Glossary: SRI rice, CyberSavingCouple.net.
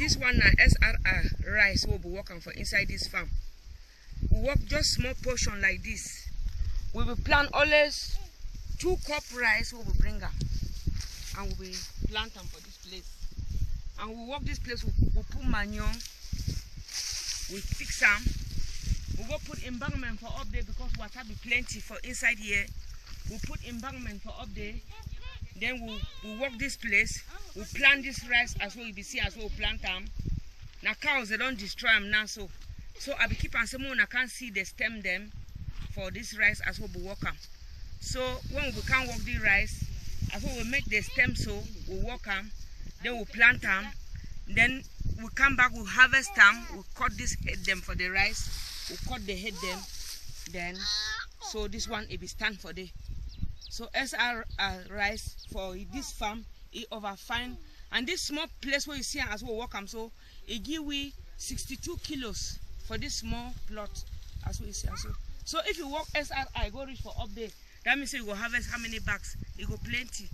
This one na SRI rice we'll be working for inside this farm. We work just small portion like this. We will plant always 2 cup rice we will bring up, and we will plant them for this place. And we work this place, we put manure, we fix them. We will put embankment for up there because water be plenty for inside here. We put embankment for up there. Then we work this place. We plant this rice as well. You be see as well. We plant them. Now cows they don't destroy them now. So I be keep on some I can't see the stem them for this rice as well. We work them. So when we can't work the rice, as well we make the stem so we work them. Then we plant them. Then we come back. We harvest them. We cut this head them for the rice. We cut the head them, then so this one it be stand for day. So SR rice for this farm it over fine, and this small place where you see as well welcome. So it give we 62 kilos for this small plot as well you see as well. So if you walk SRI go reach for up there, that means you go harvest how many bags? It go plenty.